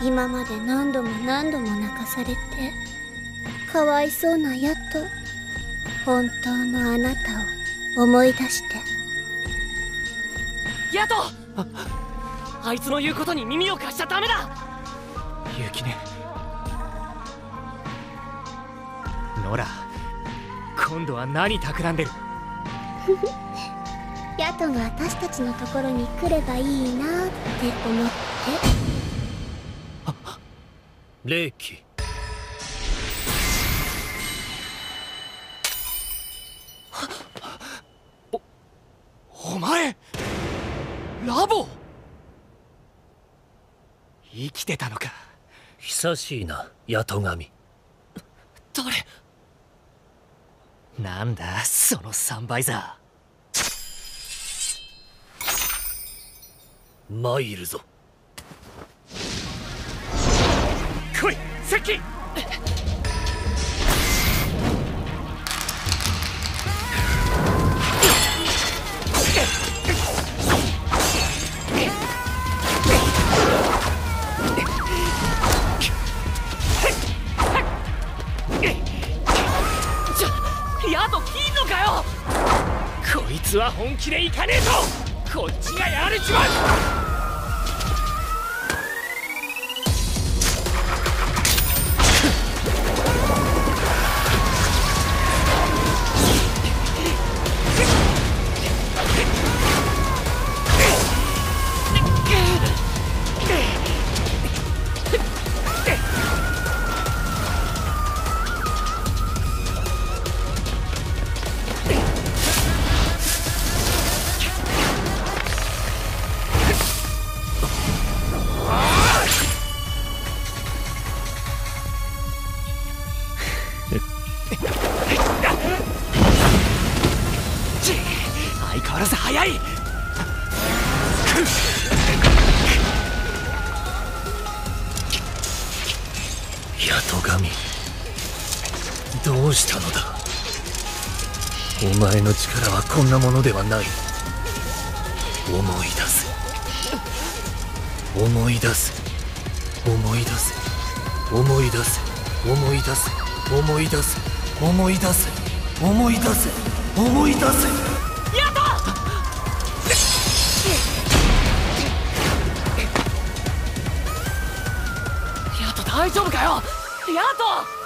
今まで何度も何度も泣かされてかわいそうなやっと本当のあなたを思い出して。ヤト、あいつの言うことに耳を貸しちゃダメだ。ユキネ、ノラ、今度は何企んでる？ヤトが私たちのところに来ればいいなって思って。霊気、お前ラボ生きてたのか。久しいな、ヤトガミ。誰なんだそのサンバイザー。マイルぞ、来い接近。こいつは本気でいかねえとこっちがやられちまう。お前の力はこんなものではない。思い出す、思い出す、思い出す、思い出す、思い出す、思い出す、思い出す、思い出す、思い出す。やだ！ヤト大丈夫かよヤト。